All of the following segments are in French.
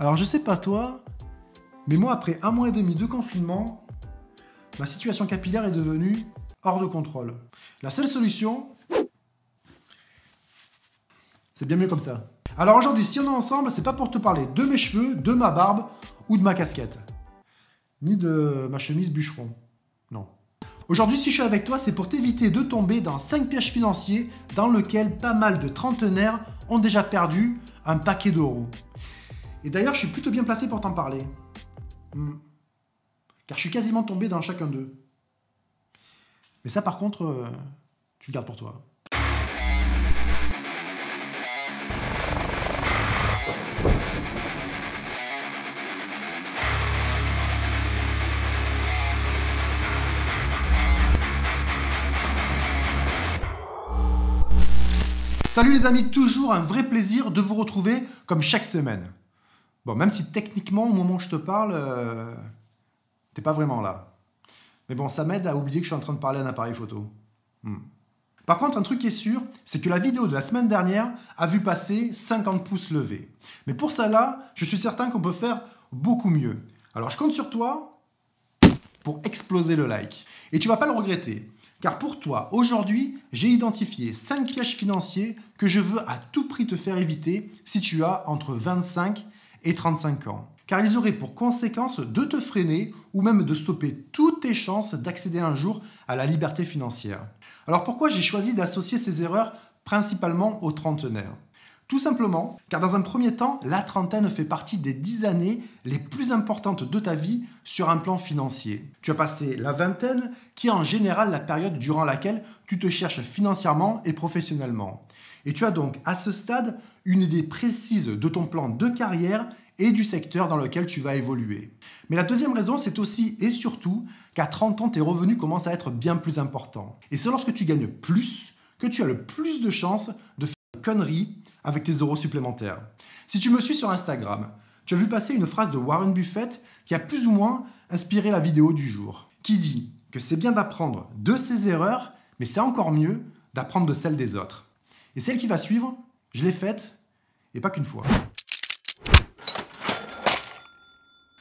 Alors je sais pas toi, mais moi après un mois et demi de confinement, ma situation capillaire est devenue hors de contrôle. La seule solution, c'est bien mieux comme ça. Alors aujourd'hui, si on est ensemble, c'est pas pour te parler de mes cheveux, de ma barbe ou de ma casquette. Ni de ma chemise bûcheron, non. Aujourd'hui, si je suis avec toi, c'est pour t'éviter de tomber dans 5 pièges financiers dans lesquels pas mal de trentenaires ont déjà perdu un paquet d'euros. Et d'ailleurs, je suis plutôt bien placé pour t'en parler. Car je suis quasiment tombé dans chacun d'eux. Mais ça, par contre, tu le gardes pour toi. Salut les amis, toujours un vrai plaisir de vous retrouver comme chaque semaine. Bon, même si techniquement, au moment où je te parle, t'es pas vraiment là. Mais bon, ça m'aide à oublier que je suis en train de parler à un appareil photo. Par contre, un truc qui est sûr, c'est que la vidéo de la semaine dernière a vu passer 50 pouces levés. Mais pour ça là, je suis certain qu'on peut faire beaucoup mieux. Alors je compte sur toi pour exploser le like. Et tu vas pas le regretter. Car pour toi, aujourd'hui, j'ai identifié 5 pièges financiers que je veux à tout prix te faire éviter si tu as entre 25 et 35 ans. Car ils auraient pour conséquence de te freiner ou même de stopper toutes tes chances d'accéder un jour à la liberté financière. Alors pourquoi j'ai choisi d'associer ces erreurs principalement aux trentenaires? Tout simplement, car dans un premier temps, la trentaine fait partie des 10 années les plus importantes de ta vie sur un plan financier. Tu as passé la vingtaine, qui est en général la période durant laquelle tu te cherches financièrement et professionnellement. Et tu as donc à ce stade une idée précise de ton plan de carrière et du secteur dans lequel tu vas évoluer. Mais la deuxième raison, c'est aussi et surtout qu'à 30 ans, tes revenus commencent à être bien plus importants. Et c'est lorsque tu gagnes plus que tu as le plus de chances de faire des conneries avec tes euros supplémentaires. Si tu me suis sur Instagram, tu as vu passer une phrase de Warren Buffett qui a plus ou moins inspiré la vidéo du jour, qui dit que c'est bien d'apprendre de ses erreurs, mais c'est encore mieux d'apprendre de celles des autres. Et celle qui va suivre, je l'ai faite, et pas qu'une fois.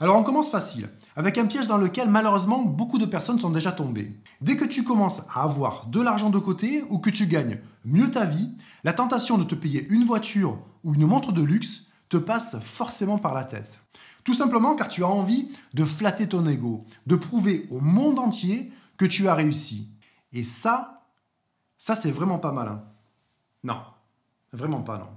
Alors on commence facile, avec un piège dans lequel malheureusement beaucoup de personnes sont déjà tombées. Dès que tu commences à avoir de l'argent de côté ou que tu gagnes mieux ta vie, la tentation de te payer une voiture ou une montre de luxe te passe forcément par la tête. Tout simplement car tu as envie de flatter ton ego, de prouver au monde entier que tu as réussi. Et ça c'est vraiment pas malin. Non, vraiment pas non.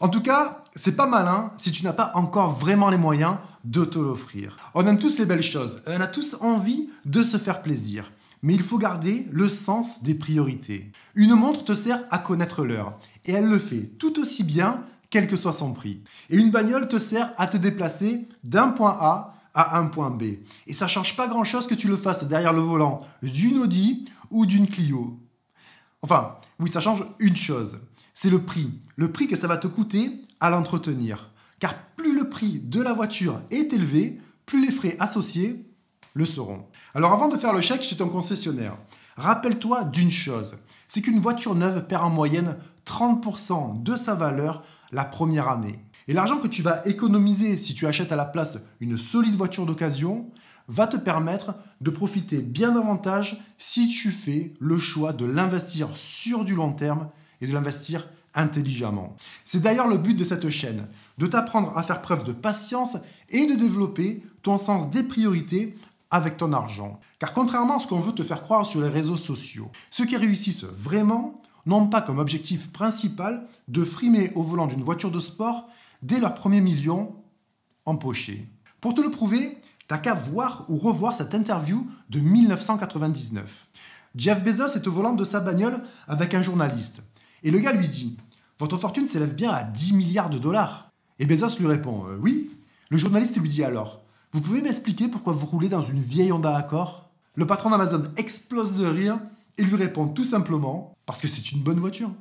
En tout cas, c'est pas malin si tu n'as pas encore vraiment les moyens de te l'offrir. On aime tous les belles choses, on a tous envie de se faire plaisir. Mais il faut garder le sens des priorités. Une montre te sert à connaître l'heure et elle le fait tout aussi bien quel que soit son prix. Et une bagnole te sert à te déplacer d'un point A à un point B. Et ça change pas grand chose que tu le fasses derrière le volant d'une Audi ou d'une Clio. Enfin, oui, ça change une chose. C'est le prix que ça va te coûter à l'entretenir. Car plus le prix de la voiture est élevé, plus les frais associés le seront. Alors avant de faire le chèque chez ton concessionnaire, rappelle-toi d'une chose, c'est qu'une voiture neuve perd en moyenne 30% de sa valeur la première année. Et l'argent que tu vas économiser si tu achètes à la place une solide voiture d'occasion va te permettre de profiter bien davantage si tu fais le choix de l'investir sur du long terme et de l'investir intelligemment. C'est d'ailleurs le but de cette chaîne, de t'apprendre à faire preuve de patience et de développer ton sens des priorités avec ton argent. Car contrairement à ce qu'on veut te faire croire sur les réseaux sociaux, ceux qui réussissent vraiment n'ont pas comme objectif principal de frimer au volant d'une voiture de sport dès leur premier million empoché. Pour te le prouver, t'as qu'à voir ou revoir cette interview de 1999. Jeff Bezos est au volant de sa bagnole avec un journaliste. Et le gars lui dit « Votre fortune s'élève bien à 10 milliards de dollars ». Et Bezos lui répond « Oui ». Le journaliste lui dit alors « Vous pouvez m'expliquer pourquoi vous roulez dans une vieille Honda Accord ?» Le patron d'Amazon explose de rire et lui répond tout simplement « Parce que c'est une bonne voiture ».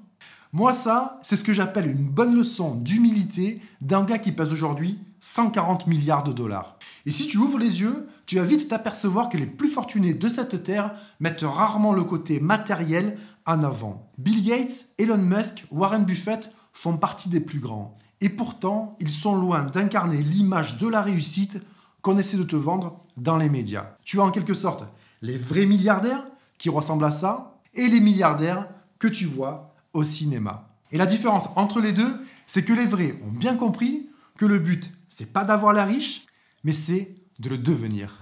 Moi ça, c'est ce que j'appelle une bonne leçon d'humilité d'un gars qui pèse aujourd'hui 140 milliards de dollars. Et si tu ouvres les yeux, tu vas vite t'apercevoir que les plus fortunés de cette terre mettent rarement le côté matériel en avant. Bill Gates, Elon Musk, Warren Buffett font partie des plus grands. Et pourtant, ils sont loin d'incarner l'image de la réussite qu'on essaie de te vendre dans les médias. Tu as en quelque sorte les vrais milliardaires qui ressemblent à ça et les milliardaires que tu vois au cinéma. Et la différence entre les deux, c'est que les vrais ont bien compris que le but, c'est pas d'avoir l'air riche, mais c'est de le devenir.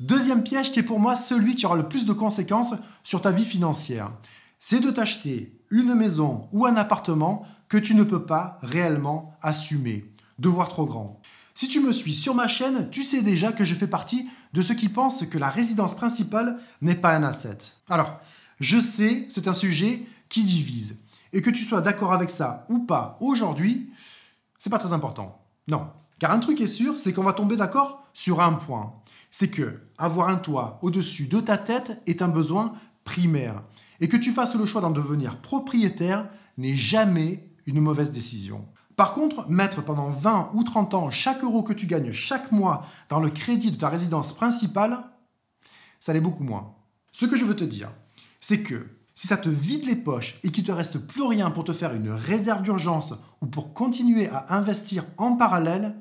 Deuxième piège qui est pour moi celui qui aura le plus de conséquences sur ta vie financière, c'est de t'acheter une maison ou un appartement que tu ne peux pas réellement assumer, de voir trop grand. Si tu me suis sur ma chaîne, tu sais déjà que je fais partie de ceux qui pensent que la résidence principale n'est pas un asset. Alors, je sais, c'est un sujet qui divise. Et que tu sois d'accord avec ça ou pas aujourd'hui, c'est pas très important. Non. Car un truc est sûr, c'est qu'on va tomber d'accord sur un point. C'est que avoir un toit au-dessus de ta tête est un besoin primaire. Et que tu fasses le choix d'en devenir propriétaire n'est jamais une mauvaise décision. Par contre, mettre pendant 20 ou 30 ans chaque euro que tu gagnes chaque mois dans le crédit de ta résidence principale, ça l'est beaucoup moins. Ce que je veux te dire, c'est que si ça te vide les poches et qu'il ne te reste plus rien pour te faire une réserve d'urgence ou pour continuer à investir en parallèle,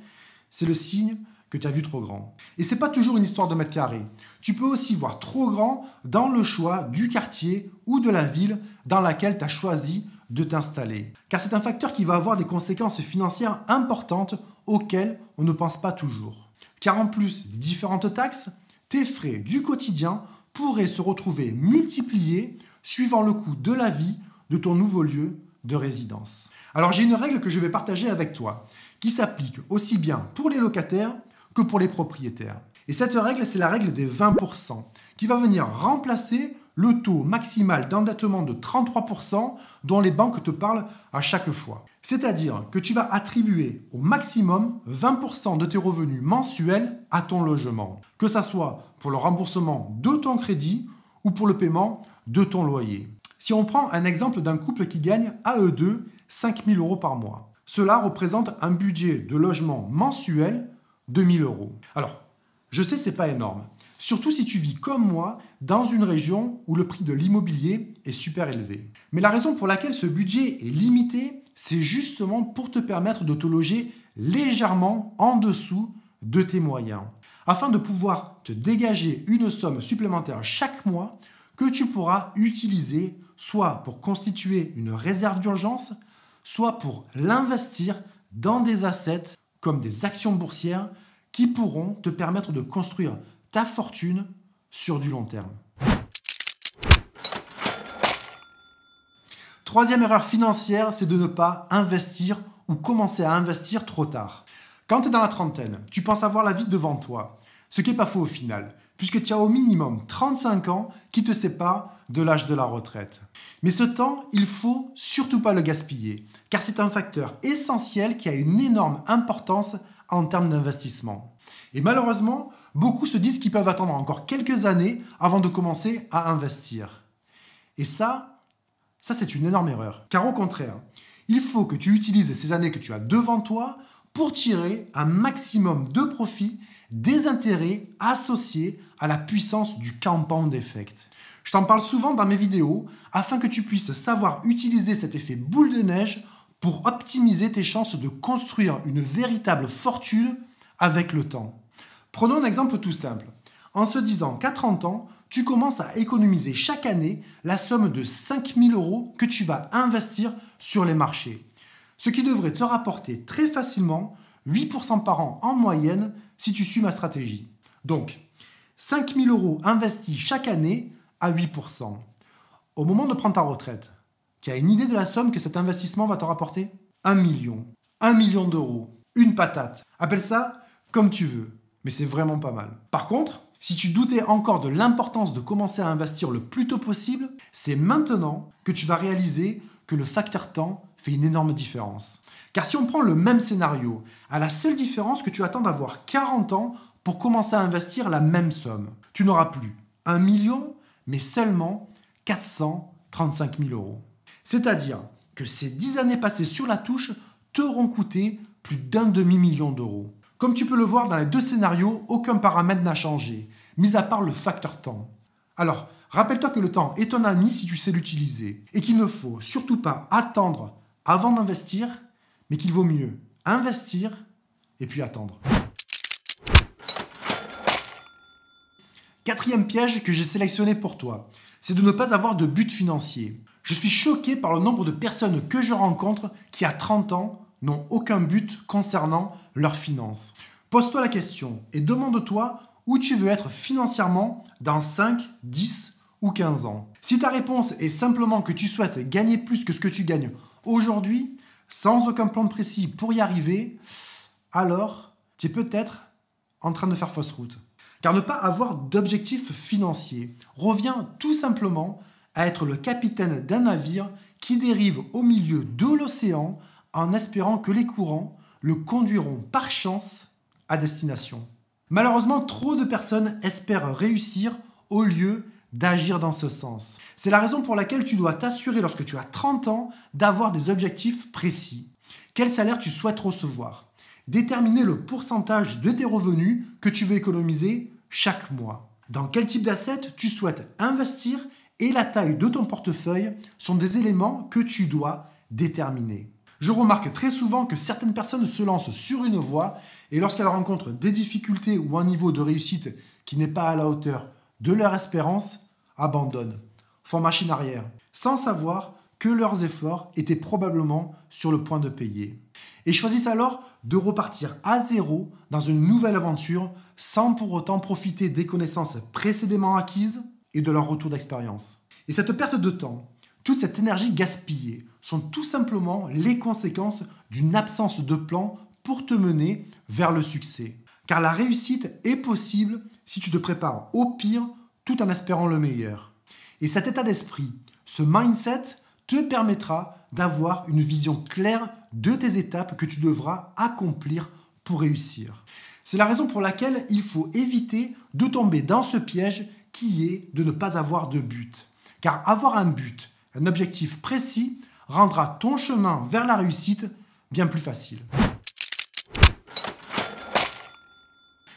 c'est le signe que tu as vu trop grand. Et c'est pas toujours une histoire de mètre carré. Tu peux aussi voir trop grand dans le choix du quartier ou de la ville dans laquelle tu as choisi de t'installer. Car c'est un facteur qui va avoir des conséquences financières importantes auxquelles on ne pense pas toujours. Car en plus des différentes taxes, tes frais du quotidien pourraient se retrouver multipliés suivant le coût de la vie de ton nouveau lieu de résidence. Alors j'ai une règle que je vais partager avec toi, qui s'applique aussi bien pour les locataires que pour les propriétaires. Et cette règle, c'est la règle des 20%, qui va venir remplacer le taux maximal d'endettement de 33% dont les banques te parlent à chaque fois. C'est-à-dire que tu vas attribuer au maximum 20% de tes revenus mensuels à ton logement, que ça soit pour le remboursement de ton crédit ou pour le paiement de ton loyer. Si on prend un exemple d'un couple qui gagne à eux deux 5 000 € par mois, cela représente un budget de logement mensuel de 1 000 €. Alors, je sais, c'est pas énorme. Surtout si tu vis comme moi dans une région où le prix de l'immobilier est super élevé. Mais la raison pour laquelle ce budget est limité, c'est justement pour te permettre de te loger légèrement en dessous de tes moyens, afin de pouvoir te dégager une somme supplémentaire chaque mois que tu pourras utiliser soit pour constituer une réserve d'urgence, soit pour l'investir dans des assets comme des actions boursières qui pourront te permettre de construire ta fortune sur du long terme. Troisième erreur financière, c'est de ne pas investir ou commencer à investir trop tard. Quand tu es dans la trentaine, tu penses avoir la vie devant toi, ce qui n'est pas faux au final, puisque tu as au minimum 35 ans qui te séparent de l'âge de la retraite. Mais ce temps, il ne faut surtout pas le gaspiller, car c'est un facteur essentiel qui a une énorme importance en termes d'investissement. Et malheureusement, beaucoup se disent qu'ils peuvent attendre encore quelques années avant de commencer à investir. Et ça c'est une énorme erreur. Car au contraire, il faut que tu utilises ces années que tu as devant toi pour tirer un maximum de profit des intérêts associés à la puissance du compound effect. Je t'en parle souvent dans mes vidéos afin que tu puisses savoir utiliser cet effet boule de neige pour optimiser tes chances de construire une véritable fortune avec le temps. Prenons un exemple tout simple. En se disant qu'à 30 ans, tu commences à économiser chaque année la somme de 5 000 € que tu vas investir sur les marchés. Ce qui devrait te rapporter très facilement 8% par an en moyenne si tu suis ma stratégie. Donc, 5 000 € investis chaque année à 8%. Au moment de prendre ta retraite, tu as une idée de la somme que cet investissement va te rapporter? 1 million. 1 million d'euros. Une patate. Appelle ça comme tu veux. Mais c'est vraiment pas mal. Par contre, si tu doutais encore de l'importance de commencer à investir le plus tôt possible, c'est maintenant que tu vas réaliser que le facteur temps fait une énorme différence. Car si on prend le même scénario, à la seule différence que tu attends d'avoir 40 ans pour commencer à investir la même somme, tu n'auras plus 1 million, mais seulement 435 000 €. C'est-à-dire que ces 10 années passées sur la touche t'auront coûté plus d'1,5 million d'euros. Comme tu peux le voir dans les deux scénarios, aucun paramètre n'a changé, mis à part le facteur temps. Alors, rappelle-toi que le temps est ton ami si tu sais l'utiliser et qu'il ne faut surtout pas attendre avant d'investir, mais qu'il vaut mieux investir et puis attendre. Quatrième piège que j'ai sélectionné pour toi, c'est de ne pas avoir de but financier. Je suis choqué par le nombre de personnes que je rencontre qui, à 30 ans, n'ont aucun but concernant leurs finances. Pose-toi la question et demande-toi où tu veux être financièrement dans 5, 10 ou 15 ans. Si ta réponse est simplement que tu souhaites gagner plus que ce que tu gagnes aujourd'hui, sans aucun plan précis pour y arriver, alors tu es peut-être en train de faire fausse route. Car ne pas avoir d'objectif financier revient tout simplement à être le capitaine d'un navire qui dérive au milieu de l'océan en espérant que les courants le conduiront par chance à destination. Malheureusement, trop de personnes espèrent réussir au lieu d'agir dans ce sens. C'est la raison pour laquelle tu dois t'assurer lorsque tu as 30 ans d'avoir des objectifs précis. Quel salaire tu souhaites recevoir ? Déterminer le pourcentage de tes revenus que tu veux économiser chaque mois. Dans quel type d'assets tu souhaites investir et la taille de ton portefeuille sont des éléments que tu dois déterminer. Je remarque très souvent que certaines personnes se lancent sur une voie et lorsqu'elles rencontrent des difficultés ou un niveau de réussite qui n'est pas à la hauteur de leur espérance, abandonnent, font machine arrière, sans savoir que leurs efforts étaient probablement sur le point de payer. Et choisissent alors de repartir à zéro dans une nouvelle aventure sans pour autant profiter des connaissances précédemment acquises et de leur retour d'expérience. Et cette perte de temps, toute cette énergie gaspillée sont tout simplement les conséquences d'une absence de plan pour te mener vers le succès. Car la réussite est possible si tu te prépares au pire tout en espérant le meilleur. Et cet état d'esprit, ce mindset te permettra d'avoir une vision claire de tes étapes que tu devras accomplir pour réussir. C'est la raison pour laquelle il faut éviter de tomber dans ce piège qui est de ne pas avoir de but. Car avoir un but, un objectif précis, rendra ton chemin vers la réussite bien plus facile.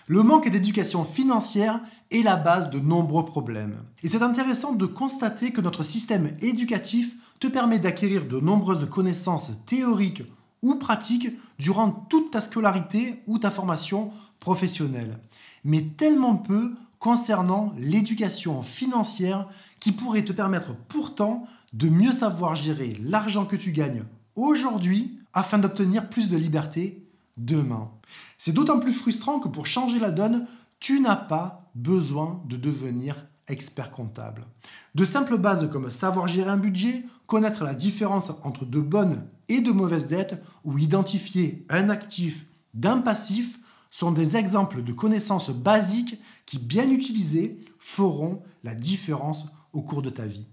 Le manque d'éducation financière est la base de nombreux problèmes. Et c'est intéressant de constater que notre système éducatif te permet d'acquérir de nombreuses connaissances théoriques ou pratiques durant toute ta scolarité ou ta formation professionnelle, mais tellement peu concernant l'éducation financière qui pourrait te permettre pourtant de mieux savoir gérer l'argent que tu gagnes aujourd'hui afin d'obtenir plus de liberté demain. C'est d'autant plus frustrant que pour changer la donne, tu n'as pas besoin de devenir expert comptable. De simples bases comme savoir gérer un budget, connaître la différence entre de bonnes et de mauvaises dettes ou identifier un actif d'un passif sont des exemples de connaissances basiques qui, bien utilisées, feront la différence au cours de ta vie.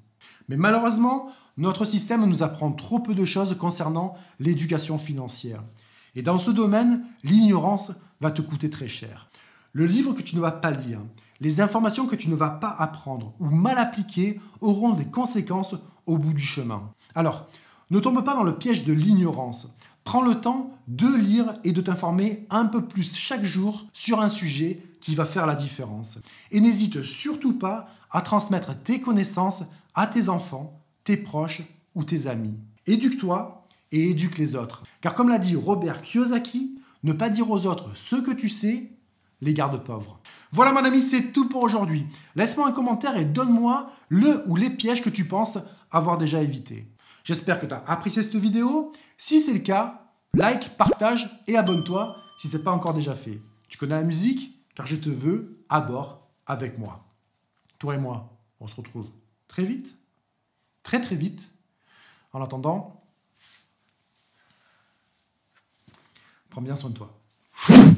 Mais malheureusement, notre système nous apprend trop peu de choses concernant l'éducation financière. Et dans ce domaine, l'ignorance va te coûter très cher. Le livre que tu ne vas pas lire, les informations que tu ne vas pas apprendre ou mal appliquer auront des conséquences au bout du chemin. Alors, ne tombe pas dans le piège de l'ignorance. Prends le temps de lire et de t'informer un peu plus chaque jour sur un sujet qui va faire la différence. Et n'hésite surtout pas à transmettre tes connaissances à tes enfants, tes proches ou tes amis. Éduque-toi et éduque les autres. Car comme l'a dit Robert Kiyosaki, ne pas dire aux autres ce que tu sais les garde pauvres. Voilà mon ami, c'est tout pour aujourd'hui. Laisse-moi un commentaire et donne-moi le ou les pièges que tu penses avoir déjà évité. J'espère que tu as apprécié cette vidéo. Si c'est le cas, like, partage et abonne-toi si ce n'est pas encore déjà fait. Tu connais la musique car je te veux à bord avec moi. Toi et moi, on se retrouve très vite, très vite. En attendant, prends bien soin de toi.